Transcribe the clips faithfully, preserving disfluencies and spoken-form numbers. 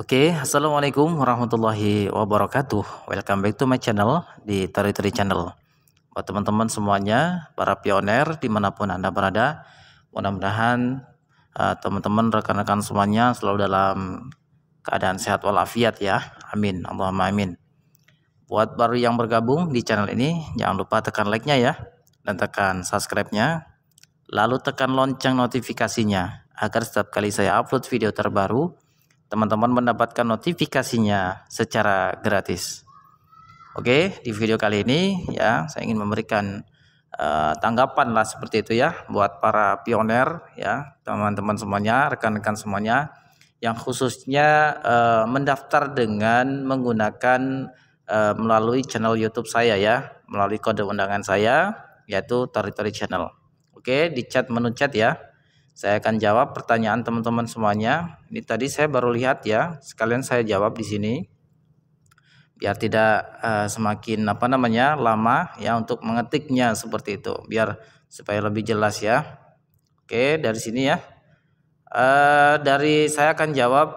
Oke, okay, assalamualaikum warahmatullahi wabarakatuh. Welcome back to my channel di Tori Tori Channel. Buat teman-teman semuanya, para pioner dimanapun Anda berada, mudah-mudahan uh, teman-teman rekan-rekan semuanya selalu dalam keadaan sehat walafiat ya. Amin, Allahumma amin. Buat baru yang bergabung di channel ini, jangan lupa tekan like-nya ya, dan tekan subscribe-nya, lalu tekan lonceng notifikasinya, agar setiap kali saya upload video terbaru, teman-teman mendapatkan notifikasinya secara gratis. Oke, di video kali ini ya saya ingin memberikan uh, tanggapan lah seperti itu ya buat para pioner ya, teman-teman semuanya, rekan-rekan semuanya yang khususnya uh, mendaftar dengan menggunakan uh, melalui channel YouTube saya ya, melalui kode undangan saya yaitu Tori Tori Channel. Oke, di chat menu chat ya. Saya akan jawab pertanyaan teman-teman semuanya. Ini tadi saya baru lihat ya, sekalian saya jawab di sini biar tidak uh, semakin apa namanya lama ya untuk mengetiknya seperti itu, biar supaya lebih jelas ya. Oke, dari sini ya, uh, dari saya akan jawab,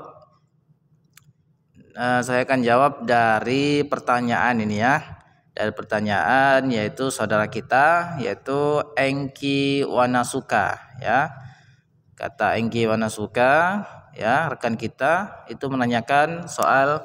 uh, saya akan jawab dari pertanyaan ini ya. Dari pertanyaan yaitu saudara kita yaitu Engki Wanasuka ya. Kata Engki Wanasuka ya, rekan kita itu menanyakan soal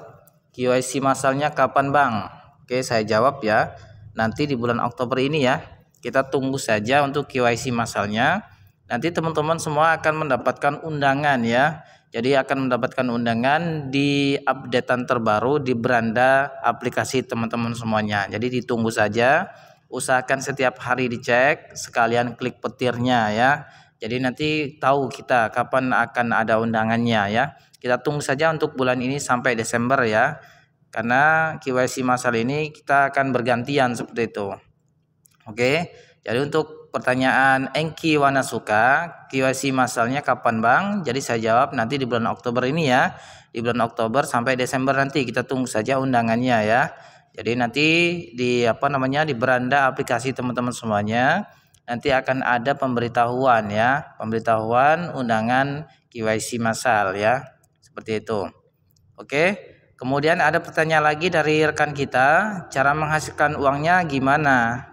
K Y C masalnya kapan bang? Oke, saya jawab ya, nanti di bulan Oktober ini ya, kita tunggu saja untuk K Y C masalnya. Nanti teman-teman semua akan mendapatkan undangan ya, jadi akan mendapatkan undangan di updatean terbaru di beranda aplikasi teman-teman semuanya. Jadi ditunggu saja, usahakan setiap hari dicek, sekalian klik petirnya ya. Jadi nanti tahu kita kapan akan ada undangannya ya. Kita tunggu saja untuk bulan ini sampai Desember ya. Karena K Y C masal ini kita akan bergantian seperti itu. Oke, jadi untuk pertanyaan Engki Wanasuka, K Y C masalnya kapan bang? Jadi saya jawab nanti di bulan Oktober ini ya. Di bulan Oktober sampai Desember nanti kita tunggu saja undangannya ya. Jadi nanti di apa namanya di beranda aplikasi teman-teman semuanya, nanti akan ada pemberitahuan ya, pemberitahuan undangan K Y C massal ya, seperti itu. Oke, kemudian ada pertanyaan lagi dari rekan kita, cara menghasilkan uangnya gimana?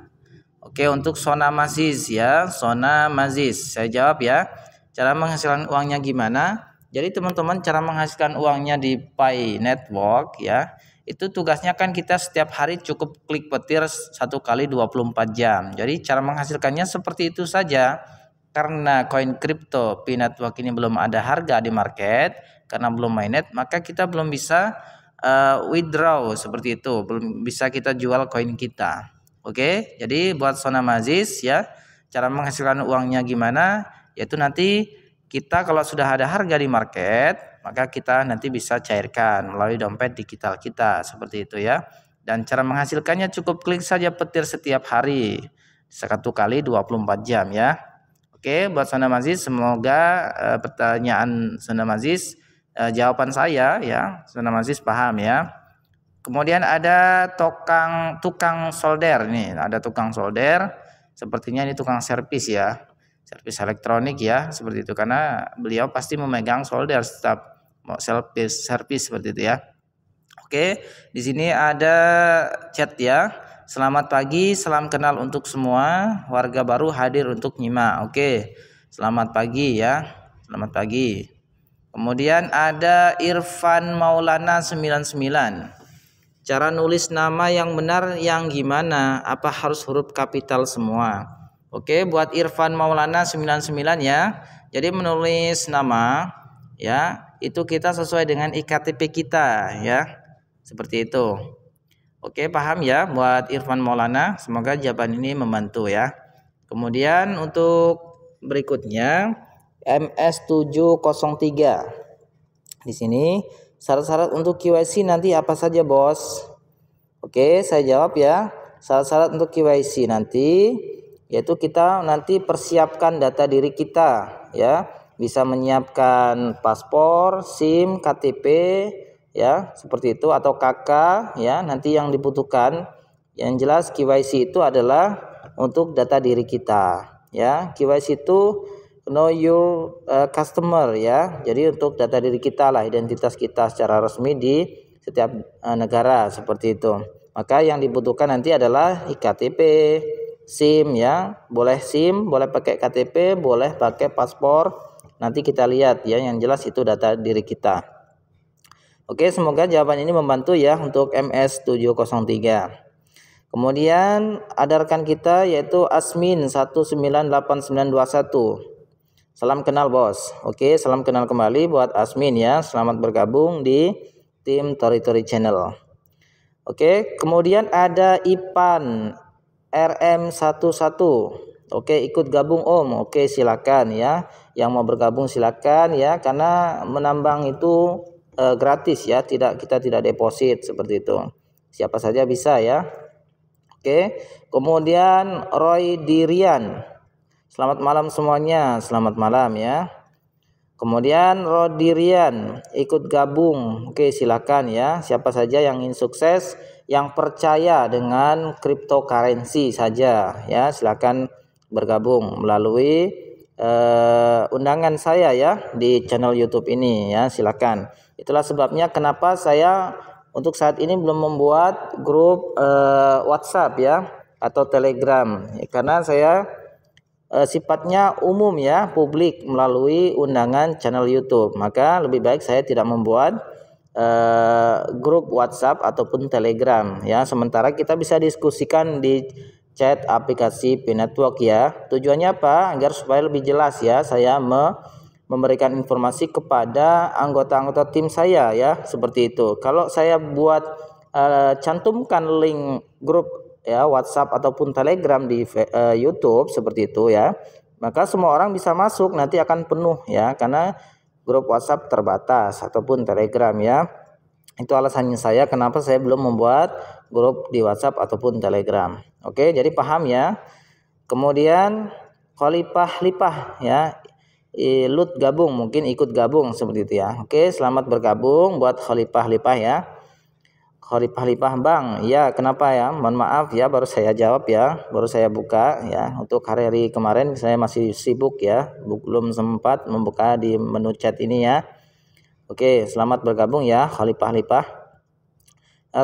Oke, untuk Zona Mazis ya, Zona Mazis, saya jawab ya, cara menghasilkan uangnya gimana? Jadi teman-teman, cara menghasilkan uangnya di Pi Network ya, itu tugasnya kan kita setiap hari cukup klik petir satu kali dua puluh empat jam. Jadi cara menghasilkannya seperti itu saja. Karena koin kripto Pi Network ini belum ada harga di market, karena belum mainnet, maka kita belum bisa uh, withdraw seperti itu, belum bisa kita jual koin kita. Oke, jadi buat Zona Mazis ya, cara menghasilkan uangnya gimana? Yaitu nanti kita kalau sudah ada harga di market, maka kita nanti bisa cairkan melalui dompet digital kita seperti itu ya. Dan cara menghasilkannya cukup klik saja petir setiap hari satu kali dua puluh empat jam ya. Oke, buat Sunda Mazis, semoga eh, pertanyaan Sunda Mazis eh, jawaban saya ya, Sunda Mazis paham ya. Kemudian ada tukang tukang solder nih, ada tukang solder, sepertinya ini tukang servis ya. Servis elektronik ya, seperti itu, karena beliau pasti memegang solder setiap mau service service seperti itu ya. Oke, di sini ada chat ya. Selamat pagi, salam kenal untuk semua warga baru hadir untuk nyimak. Oke, selamat pagi ya, selamat pagi. Kemudian ada Irfan Maulana sembilan sembilan. Cara nulis nama yang benar yang gimana? Apa harus huruf kapital semua? Oke, buat Irfan Maulana sembilan sembilan ya. Jadi menulis nama ya, itu kita sesuai dengan I K T P kita ya, seperti itu. Oke, paham ya buat Irfan Maulana, semoga jawaban ini membantu ya. Kemudian untuk berikutnya M S tujuh nol tiga. Di sini syarat-syarat untuk K Y C nanti apa saja bos? Oke, saya jawab ya, syarat-syarat untuk K Y C nanti yaitu kita nanti persiapkan data diri kita ya, bisa menyiapkan paspor, SIM, K T P ya, seperti itu, atau K K ya, nanti yang dibutuhkan. Yang jelas K Y C itu adalah untuk data diri kita ya. K Y C itu know your uh, customer ya. Jadi untuk data diri kita lah, identitas kita secara resmi di setiap uh, negara seperti itu. Maka yang dibutuhkan nanti adalah I K T P, SIM ya. Boleh SIM, boleh pakai K T P, boleh pakai paspor. Nanti kita lihat ya, yang jelas itu data diri kita. Oke, semoga jawaban ini membantu ya untuk M S tujuh nol tiga. Kemudian ada rekan kita yaitu Asmin satu sembilan delapan sembilan dua satu. Salam kenal bos. Oke, salam kenal kembali buat Asmin ya. Selamat bergabung di tim Tori Tori Channel. Oke, kemudian ada Ipan R M sebelas. Oke, ikut gabung Om. Oke, silakan ya. Yang mau bergabung silakan ya, karena menambang itu e, gratis ya, tidak kita tidak deposit seperti itu. Siapa saja bisa ya. Oke, kemudian Roy Dirian, selamat malam semuanya, selamat malam ya. Kemudian Roy Dirian ikut gabung, oke silakan ya. Siapa saja yang ingin sukses, yang percaya dengan cryptocurrency saja ya, silakan bergabung melalui uh, undangan saya ya di channel YouTube ini ya, silakan. Itulah sebabnya kenapa saya untuk saat ini belum membuat grup eh, WhatsApp ya atau Telegram ya, karena saya eh, sifatnya umum ya, publik melalui undangan channel YouTube. Maka lebih baik saya tidak membuat eh, grup WhatsApp ataupun Telegram ya. Sementara kita bisa diskusikan di chat aplikasi Pi Network ya. Tujuannya apa? Agar supaya lebih jelas ya, saya me memberikan informasi kepada anggota-anggota tim saya ya, seperti itu. Kalau saya buat uh, cantumkan link grup ya WhatsApp ataupun Telegram di uh, YouTube seperti itu ya, maka semua orang bisa masuk, nanti akan penuh ya, karena grup WhatsApp terbatas ataupun Telegram ya. Itu alasannya saya kenapa saya belum membuat grup di WhatsApp ataupun Telegram. Oke, jadi paham ya. Kemudian Khalifah Lifah ya, Lut gabung, mungkin ikut gabung seperti itu ya. Oke, selamat bergabung buat Khalifah Lifah ya. Khalifah Lifah Bang, ya kenapa ya? Mohon maaf ya, baru saya jawab ya, baru saya buka ya. Untuk hari-hari kemarin saya masih sibuk ya, belum sempat membuka di menu chat ini ya. Oke, selamat bergabung ya Khalifah Lifah.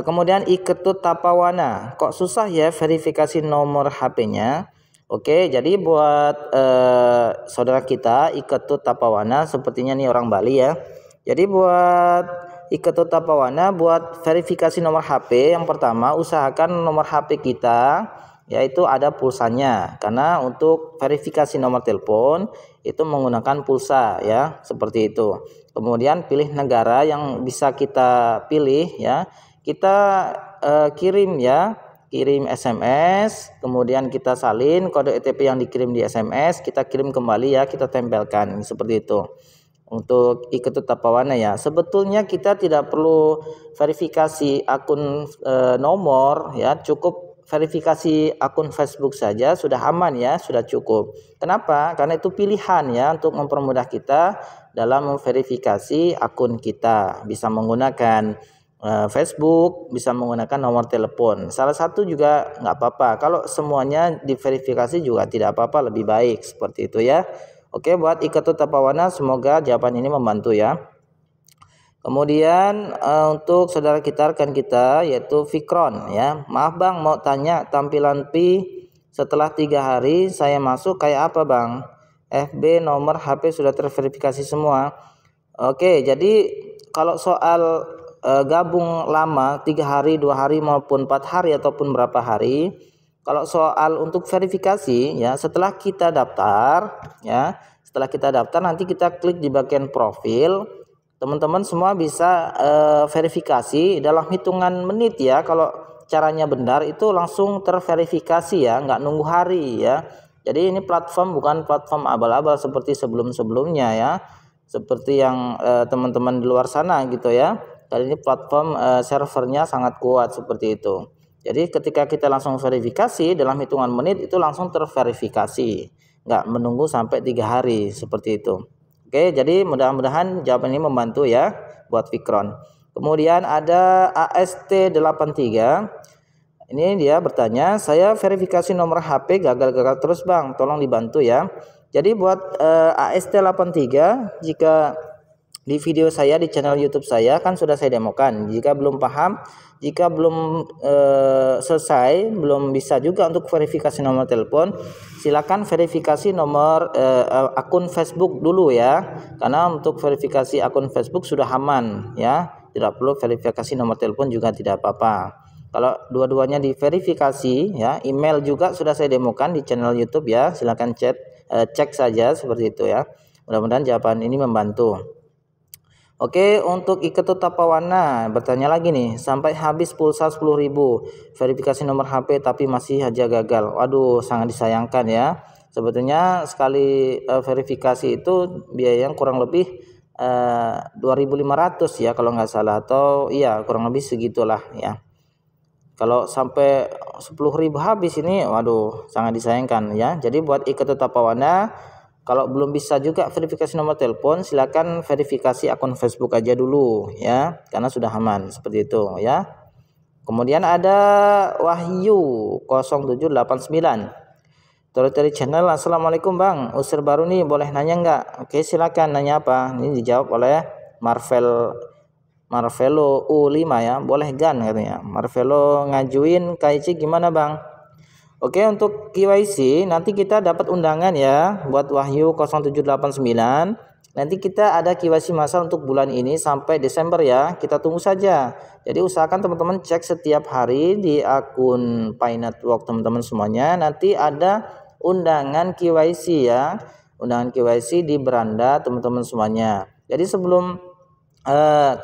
Kemudian I Ketut Tapawana, kok susah ya verifikasi nomor H P-nya? Oke, jadi buat eh, saudara kita I Ketut Tapawana, sepertinya nih orang Bali ya. Jadi buat I Ketut Tapawana, buat verifikasi nomor H P, yang pertama usahakan nomor H P kita yaitu ada pulsanya, karena untuk verifikasi nomor telepon itu menggunakan pulsa ya, seperti itu. Kemudian pilih negara yang bisa kita pilih ya, kita eh, kirim ya. Kirim S M S, kemudian kita salin kode E T P yang dikirim di S M S, kita kirim kembali ya, kita tempelkan seperti itu. Untuk I Ketut Tapawana ya, sebetulnya kita tidak perlu verifikasi akun e, nomor ya, cukup verifikasi akun Facebook saja sudah aman ya, sudah cukup. Kenapa? Karena itu pilihan ya, untuk mempermudah kita dalam memverifikasi akun kita, bisa menggunakan Facebook, bisa menggunakan nomor telepon. Salah satu juga nggak apa-apa. Kalau semuanya diverifikasi juga tidak apa-apa, lebih baik seperti itu ya. Oke, buat I Ketut Tapawana, semoga jawaban ini membantu ya. Kemudian uh, untuk saudara kita, rekan kita yaitu Fikron ya. Maaf bang, mau tanya tampilan Pi setelah tiga hari saya masuk kayak apa bang? F B nomor H P sudah terverifikasi semua. Oke, jadi kalau soal gabung lama tiga hari, dua hari maupun empat hari ataupun berapa hari, kalau soal untuk verifikasi ya, setelah kita daftar ya, setelah kita daftar nanti kita klik di bagian profil, teman-teman semua bisa eh, verifikasi dalam hitungan menit ya. Kalau caranya benar itu langsung terverifikasi ya, nggak nunggu hari ya. Jadi ini platform bukan platform abal-abal seperti sebelum-sebelumnya ya, seperti yang teman-teman eh, di luar sana gitu ya. Kali ini platform uh, servernya sangat kuat seperti itu. Jadi ketika kita langsung verifikasi dalam hitungan menit itu langsung terverifikasi, nggak menunggu sampai tiga hari seperti itu. Oke, jadi mudah-mudahan jawaban ini membantu ya buat Fikron. Kemudian ada A S T delapan tiga. Ini dia bertanya, saya verifikasi nomor H P gagal-gagal terus bang, tolong dibantu ya. Jadi buat eh, A S T delapan tiga, jika di video saya di channel YouTube saya kan sudah saya demokan. Jika belum paham, jika belum eh, selesai, belum bisa juga untuk verifikasi nomor telepon, silakan verifikasi nomor eh, akun Facebook dulu ya. Karena untuk verifikasi akun Facebook sudah aman ya. Tidak perlu verifikasi nomor telepon juga tidak apa-apa. Kalau dua-duanya diverifikasi ya, email juga sudah saya demokan di channel YouTube ya. Silakan chat eh, cek saja seperti itu ya. Mudah-mudahan jawaban ini membantu. Oke, untuk I Ketut Tapawana bertanya lagi nih, sampai habis pulsa sepuluh ribu, verifikasi nomor H P tapi masih aja gagal. Waduh, sangat disayangkan ya. Sebetulnya sekali eh, verifikasi itu biaya yang kurang lebih dua ribu lima ratus ya kalau nggak salah, atau iya kurang lebih segitulah ya. Kalau sampai sepuluh ribu habis ini waduh sangat disayangkan ya. Jadi buat I Ketut Tapawana kalau belum bisa juga verifikasi nomor telepon, silakan verifikasi akun Facebook aja dulu ya, karena sudah aman seperti itu ya. Kemudian ada Wahyu nol tujuh delapan sembilan Tori Tori Channel, assalamualaikum bang, user baru nih, boleh nanya nggak? Oke silakan, nanya apa? Ini dijawab oleh Marvel Marvelo U lima ya, boleh gan katanya. Marvelo ngajuin K Y C gimana bang? Oke untuk K Y C nanti kita dapat undangan ya, buat Wahyu nol tujuh delapan sembilan. Nanti kita ada K Y C masa untuk bulan ini sampai Desember ya, kita tunggu saja. Jadi usahakan teman-teman cek setiap hari di akun Pi Network teman-teman semuanya. Nanti ada undangan K Y C ya, undangan K Y C di beranda teman-teman semuanya. Jadi sebelum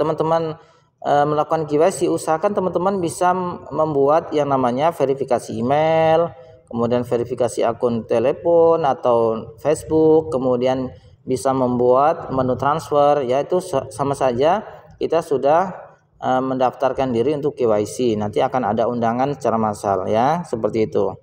teman-teman eh, eh, melakukan K Y C, usahakan teman-teman bisa membuat yang namanya verifikasi email, kemudian verifikasi akun telepon atau Facebook, kemudian bisa membuat menu transfer ya. Itu sama saja kita sudah eh, mendaftarkan diri untuk K Y C. Nanti akan ada undangan secara massal ya, seperti itu.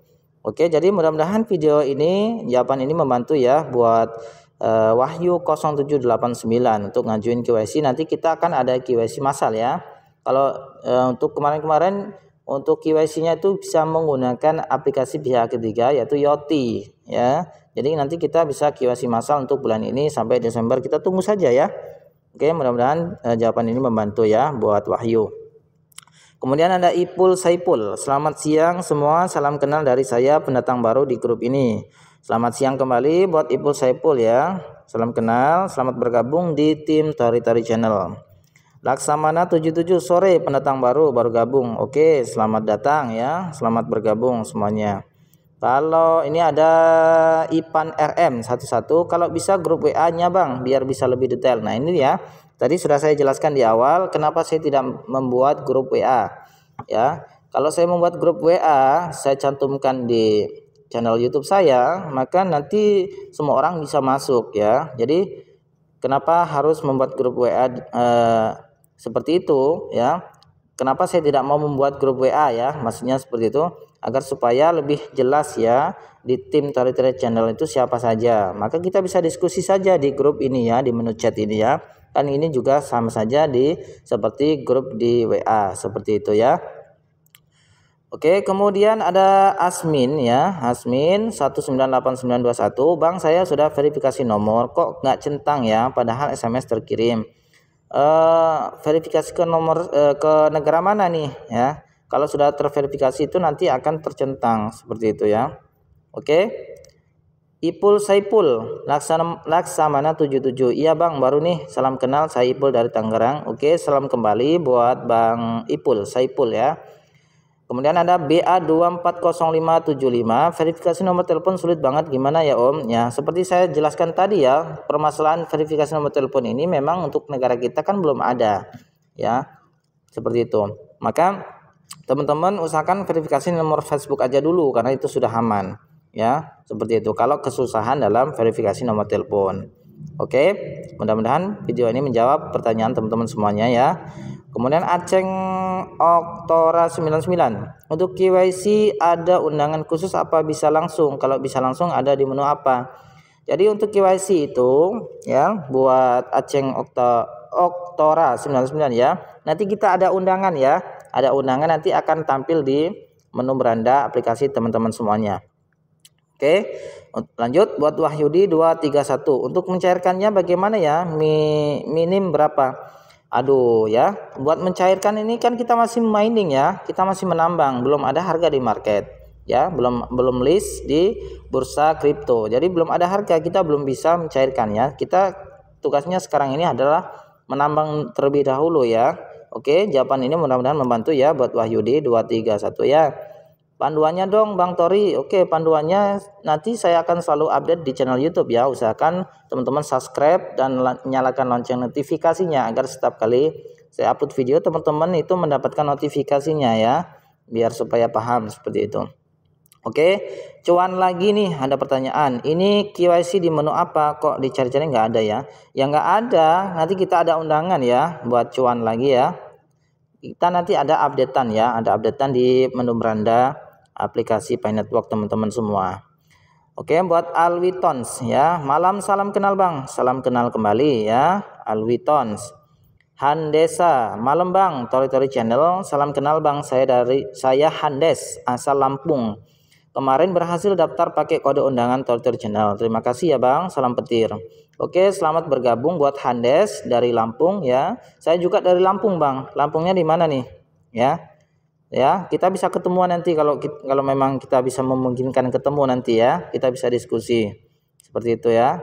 Oke, jadi mudah-mudahan video ini, jawaban ini membantu ya buat uh, Wahyu nol tujuh delapan sembilan untuk ngajuin K Y C. Nanti kita akan ada K Y C massal ya. Kalau uh, untuk kemarin-kemarin untuk K Y C-nya itu bisa menggunakan aplikasi pihak ketiga yaitu Yoti ya. Jadi nanti kita bisa K Y C massal untuk bulan ini sampai Desember, kita tunggu saja ya. Oke, mudah-mudahan uh, jawaban ini membantu ya buat Wahyu. Kemudian ada Ipul Saipul, selamat siang semua, salam kenal dari saya pendatang baru di grup ini. Selamat siang kembali buat Ipul Saipul ya, salam kenal, selamat bergabung di tim Tori Tori Channel. Laksamana tujuh tujuh sore, pendatang baru baru gabung, oke selamat datang ya, selamat bergabung semuanya. Kalau ini ada Ipan R M sebelas, kalau bisa grup W A-nya bang, biar bisa lebih detail. Nah ini ya, tadi sudah saya jelaskan di awal kenapa saya tidak membuat grup W A ya. Kalau saya membuat grup W A, saya cantumkan di channel YouTube saya, maka nanti semua orang bisa masuk ya. Jadi kenapa harus membuat grup W A eh, seperti itu ya. Kenapa saya tidak mau membuat grup W A ya, maksudnya seperti itu, agar supaya lebih jelas ya di tim Tori Tori Channel itu siapa saja. Maka kita bisa diskusi saja di grup ini ya, di menu chat ini ya. Kan ini juga sama saja di seperti grup di W A seperti itu ya. Oke, kemudian ada Asmin ya, Asmin satu sembilan delapan sembilan dua satu. Bang, saya sudah verifikasi nomor kok nggak centang ya, padahal S M S terkirim. Uh, verifikasi ke nomor uh, ke negara mana nih ya? Kalau sudah terverifikasi itu nanti akan tercentang seperti itu ya. Oke. Ipul Saipul Laksamana tujuh tujuh. Iya bang, baru nih, salam kenal, saya Ipul dari Tangerang. Oke, salam kembali buat Bang Ipul Saipul ya. Kemudian ada B A dua empat nol lima tujuh lima, verifikasi nomor telepon sulit banget, gimana ya om? Ya, seperti saya jelaskan tadi ya, permasalahan verifikasi nomor telepon ini memang untuk negara kita kan belum ada ya, seperti itu. Maka teman-teman usahakan verifikasi nomor Facebook aja dulu karena itu sudah aman ya, seperti itu. Kalau kesusahan dalam verifikasi nomor telepon. Oke, mudah-mudahan video ini menjawab pertanyaan teman-teman semuanya ya. Kemudian Aceng Oktora sembilan sembilan. Untuk K Y C ada undangan khusus apa bisa langsung? Kalau bisa langsung ada di menu apa? Jadi untuk K Y C itu ya buat Aceng Oktora sembilan sembilan ya. Nanti kita ada undangan ya. Ada undangan nanti akan tampil di menu beranda aplikasi teman-teman semuanya. Oke, Oke, lanjut buat Wahyudi dua tiga satu. Untuk mencairkannya bagaimana ya? Mi, minim berapa? Aduh ya, buat mencairkan ini kan kita masih mining ya, kita masih menambang, belum ada harga di market. Ya, belum belum list di bursa kripto. Jadi belum ada harga, kita belum bisa mencairkannya. Kita tugasnya sekarang ini adalah menambang terlebih dahulu ya. Oke, jawaban ini mudah-mudahan membantu ya buat Wahyudi dua tiga satu ya. Panduannya dong Bang Tori. Oke, panduannya nanti saya akan selalu update di channel YouTube ya. Usahakan teman-teman subscribe dan nyalakan lonceng notifikasinya agar setiap kali saya upload video teman-teman itu mendapatkan notifikasinya ya. Biar supaya paham seperti itu. Oke, cuan lagi nih, ada pertanyaan. Ini K Y C di menu apa? Kok dicari-cari nggak ada ya? Yang nggak ada, nanti kita ada undangan ya buat cuan lagi ya. Kita nanti ada updatean ya, ada updatean di menu beranda aplikasi Pi Network teman-teman semua. Oke, buat Alwitons ya. Malam salam kenal Bang, salam kenal kembali ya Alwitons. Handesa, malam Bang, Tori Tori Channel, salam kenal Bang, saya dari saya Handes asal Lampung. Kemarin berhasil daftar pakai kode undangan Tori Tori Channel. Terima kasih ya Bang, salam petir. Oke, selamat bergabung buat Handes dari Lampung ya. Saya juga dari Lampung Bang. Lampungnya di mana nih? Ya. Ya, kita bisa ketemuan nanti kalau kalau memang kita bisa memungkinkan ketemu nanti ya. Kita bisa diskusi. Seperti itu ya.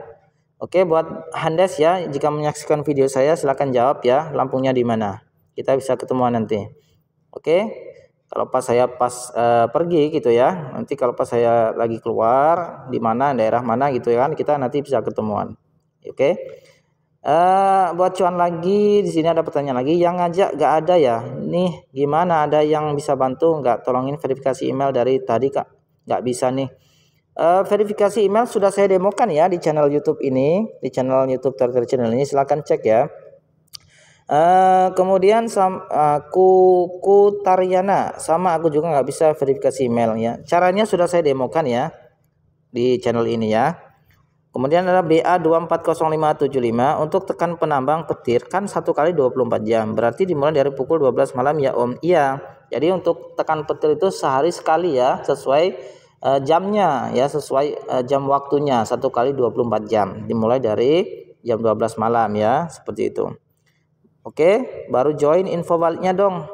Oke, buat Handes ya, jika menyaksikan video saya silakan jawab ya, Lampungnya di mana? Kita bisa ketemuan nanti. Oke. Kalau pas saya pas uh, pergi gitu ya, nanti kalau pas saya lagi keluar di mana daerah mana gitu ya kan, kita nanti bisa ketemuan. Oke, okay. uh, buat cuan lagi di sini ada pertanyaan lagi, yang ngajak gak ada ya, nih gimana, ada yang bisa bantu nggak? Tolongin verifikasi email dari tadi Kak, nggak bisa nih. Uh, verifikasi email sudah saya demokan ya di channel YouTube ini, di channel YouTube Tori Tori Channel ini, silahkan cek ya. Uh, kemudian sama aku uh, Kutaryana, sama aku juga nggak bisa verifikasi email ya. Caranya sudah saya demokan ya di channel ini ya. Kemudian ada B A dua empat nol lima tujuh lima untuk tekan penambang petir kan satu kali dua puluh empat jam. Berarti dimulai dari pukul dua belas malam ya Om. Iya. Jadi untuk tekan petir itu sehari sekali ya, sesuai uh, jamnya ya, sesuai uh, jam waktunya, satu kali dua puluh empat jam. Dimulai dari jam dua belas malam ya, seperti itu. Oke, baru join info walletnya dong.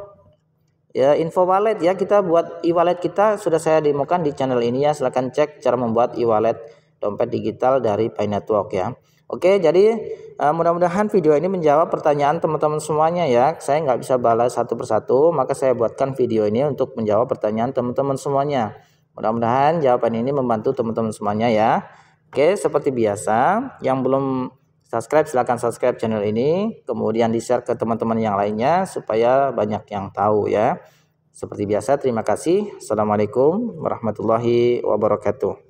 Ya, info wallet ya, kita buat e-wallet kita sudah saya demokan di channel ini ya. Silahkan cek cara membuat e-wallet dompet digital dari Pi Network ya. Oke, jadi uh, mudah-mudahan video ini menjawab pertanyaan teman-teman semuanya ya. Saya nggak bisa balas satu persatu, maka saya buatkan video ini untuk menjawab pertanyaan teman-teman semuanya. Mudah-mudahan jawaban ini membantu teman-teman semuanya ya. Oke, seperti biasa, yang belum subscribe silahkan subscribe channel ini, kemudian di share ke teman-teman yang lainnya supaya banyak yang tahu ya. Seperti biasa, terima kasih. Assalamualaikum warahmatullahi wabarakatuh.